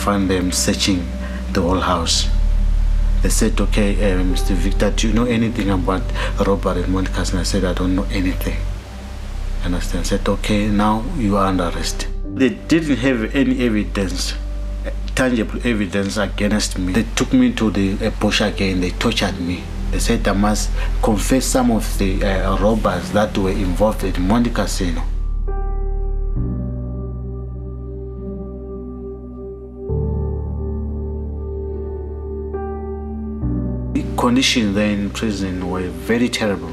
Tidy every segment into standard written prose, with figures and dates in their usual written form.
find them searching the whole house. They said, okay, Mr. Victor, do you know anything about robbery in Monte Casino? I said, I don't know anything. Understand? I said, okay, now you are under arrest. They didn't have any evidence, tangible evidence against me. They took me to the bush again, they tortured me. They said I must confess some of the robbers that were involved in Monte Casino. The conditions there in prison were very terrible.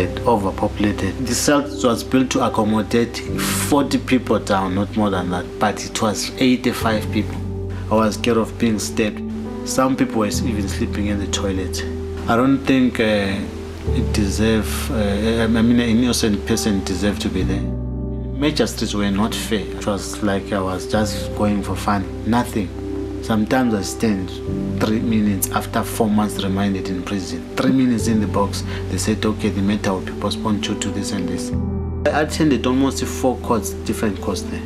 It overpopulated. The cell was built to accommodate 40 people down, not more than that, but it was 85 people. I was scared of being stabbed. Some people were even sleeping in the toilet. I don't think it deserves, an innocent person deserves to be there. Major streets were not fair. It was like I was just going for fun, nothing. Sometimes I stand 3 minutes after 4 months remanded in prison. 3 minutes in the box, they said, okay, the matter will be postponed due to this and this. I attended almost 4 courts, different courts there.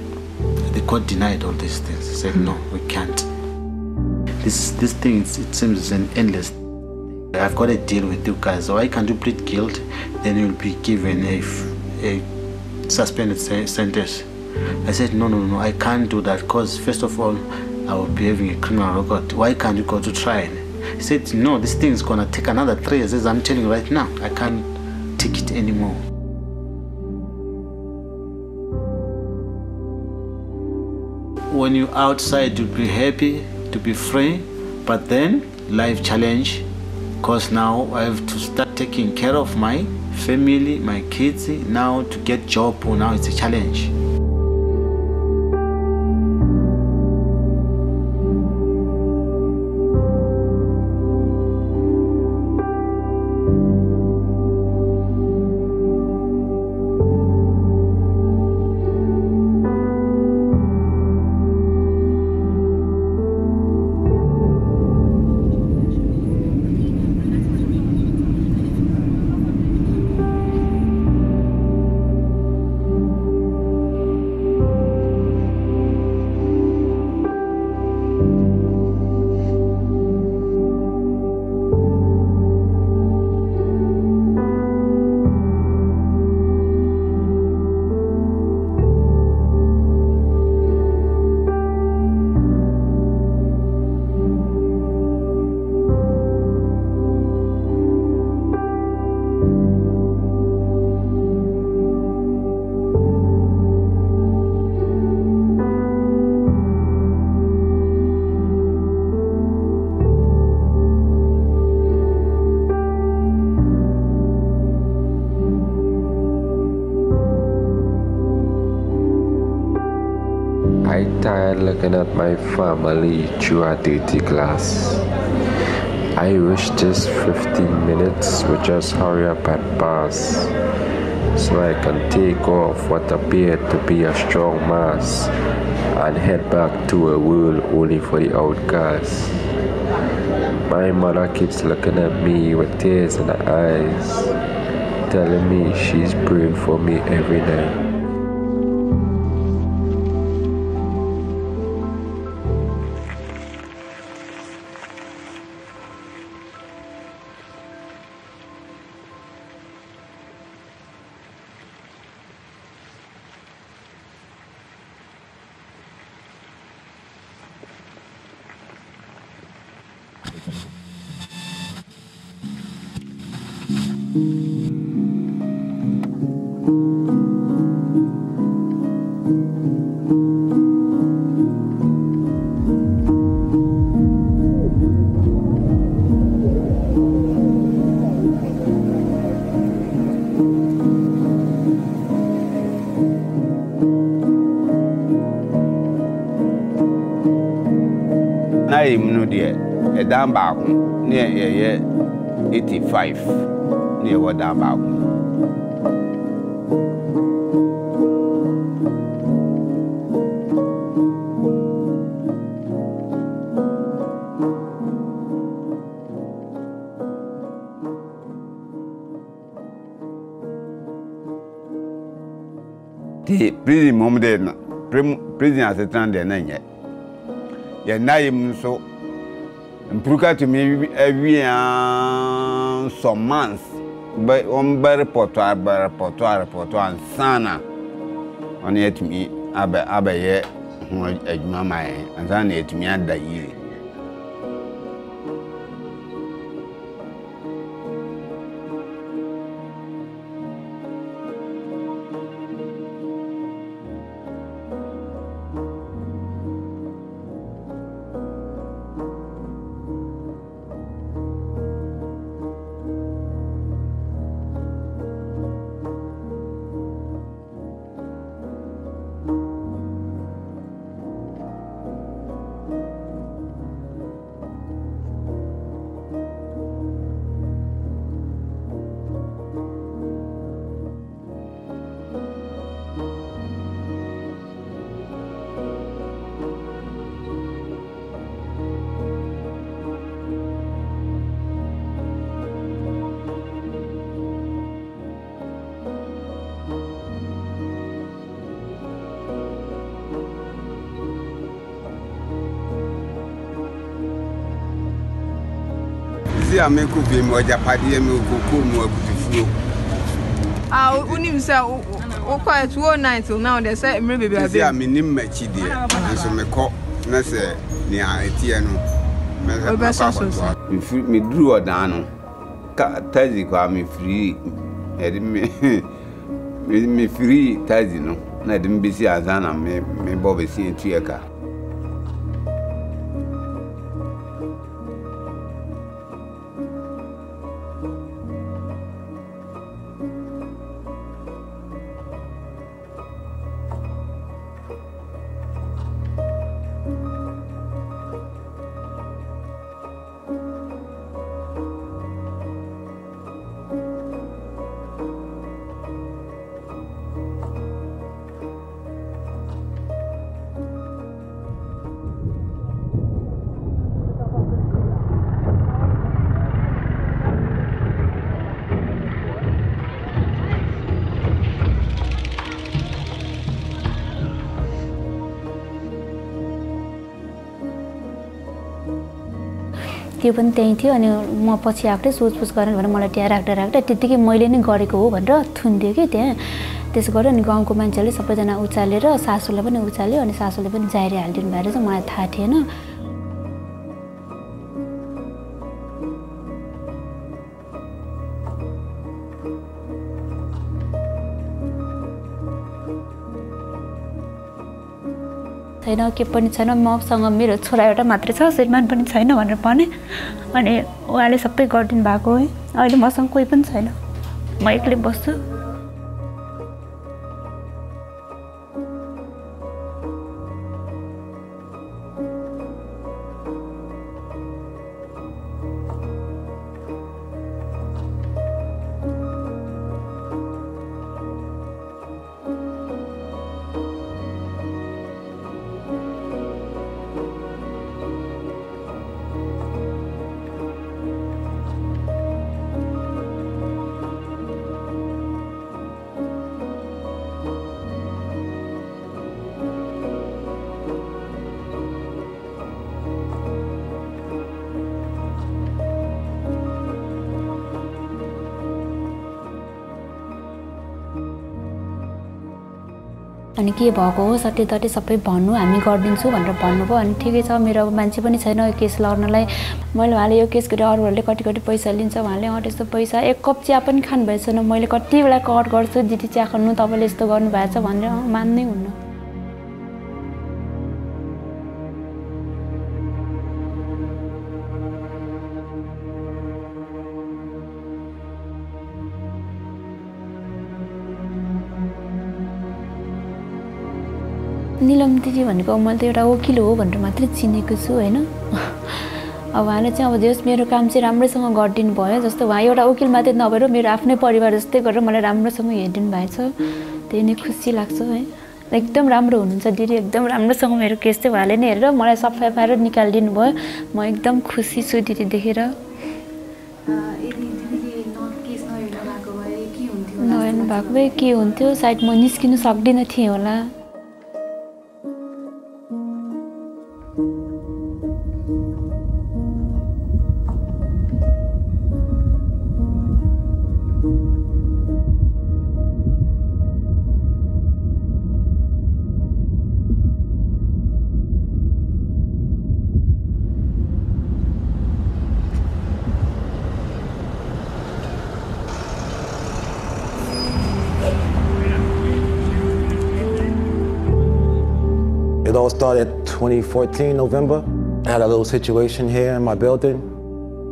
The court denied all these things. They said, no, we can't. This thing, it seems, is an endless. I've got a deal with you guys. Why can't you plead guilt? Then you'll be given a suspended sentence. I said, no, I can't do that because, first of all, I will be having a criminal record. Why can't you go to trial? He said, no, this thing is going to take another 3 years. As I'm telling you right now, I can't take it anymore. When you're outside, you'll be happy to be free, but then life challenge, because now I have to start taking care of my family, my kids. Now to get job, now it's a challenge. I tired looking at my family through a dirty glass. I wish this 15 minutes would just hurry up and pass, so I can take off what appeared to be a strong mass and head back to a world only for the outcasts. My mother keeps looking at me with tears in her eyes, telling me she's praying for me every night. I am a dam bag near 85 near what dam bag. The prison moment, prison as a trend, and ye na yim so mpuruka to me awia some months but on report and sana on yet me abe ye ho adwuma mai and sana yet me ada yi I make up him or Japadi and Mokokumu beautiful. I only himself quiet 1 night till now. They said, maybe I'm in Machidi, and so my cop, Nessa near Etiano. If me drew a dano, Tazico, me free, and me free Tazino, let him be see as Anna may Bobby see in Triaca. Even thankful and more positive. This was going when my director did give my linen got go and Tundigit. This got an gong commentary, suppose an outsalier, Sasulaban Utsali, and Sasulaban Zaire. I didn't marry my Tatina. I know keep on saying mob song of mirror, so I had a mattress house, it might be sign of under Pony. And a Alice up got in Bagoy, I must on Quipon sign. Mike Libosu अनि के भएको हो सत्य तटे सबै भन्नु हामी गर्दिन्छु भनेर भन्नुभयो अनि ठिकै छ मेरो मान्छे पनि छैन यो केस लड्नलाई मैले हाले यो केस गरेर अरूहरूले कति कति पैसा लिन्छ उहाँले अ त्यस्तो पैसा एक कप चिया पनि खान भएछन मैले कति बेला कट गर्छु दिदी चिया खानु तपाईले यस्तो गर्नु भएछ भनेर मान्नै हुन्न Nilam Tiji and Gomalteo Kilo and Matricinicusu, eh? A valet of this mirror comes in Ambrose on Godin boys, as the Vayota Okil Matin Novedo, Mirafne Poriver stick or Malambrus of Yedin Bites, the Nicusi Laxo, eh? Like them Ramrun, so did them Rambrus of Mercus, the Valenero, Moras of Ferrad Nicaldin boy, Mike them Cusi, so did the hero. No, and Bagway Kiunto, side Moniskin Sogdin at Hiola. all started 2014, November. I had a little situation here in my building.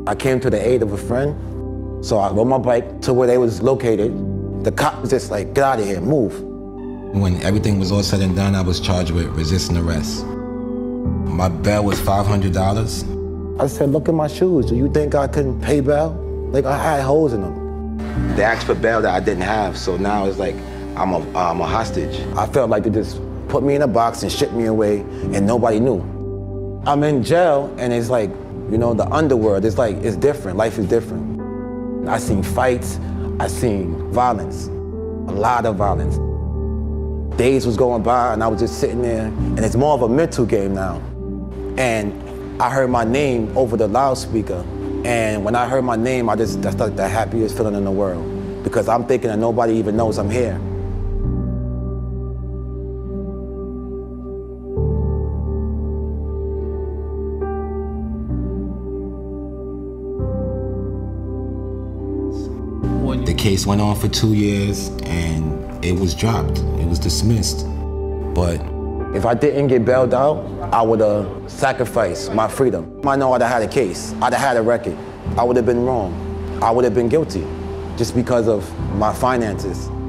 I came to the aid of a friend, so I rode my bike to where they was located. The cop was just like, get out of here, move. When everything was all said and done, I was charged with resisting arrest. My bail was $500. I said, look at my shoes. Do you think I couldn't pay bail? Like, I had holes in them. They asked for bail that I didn't have, so now it's like I'm a hostage. I felt like they just put me in a box and shipped me away, and nobody knew. I'm in jail, and it's like, you know, the underworld. It's like, it's different. Life is different. I seen fights. I seen violence, a lot of violence. Days was going by, and I was just sitting there, and it's more of a mental game now. And I heard my name over the loudspeaker, and when I heard my name, that's like the happiest feeling in the world, because I'm thinking that nobody even knows I'm here. The case went on for 2 years, and it was dropped. It was dismissed. But if I didn't get bailed out, I would have sacrificed my freedom. I know I'd have had a case. I'd have had a record. I would have been wrong. I would have been guilty just because of my finances.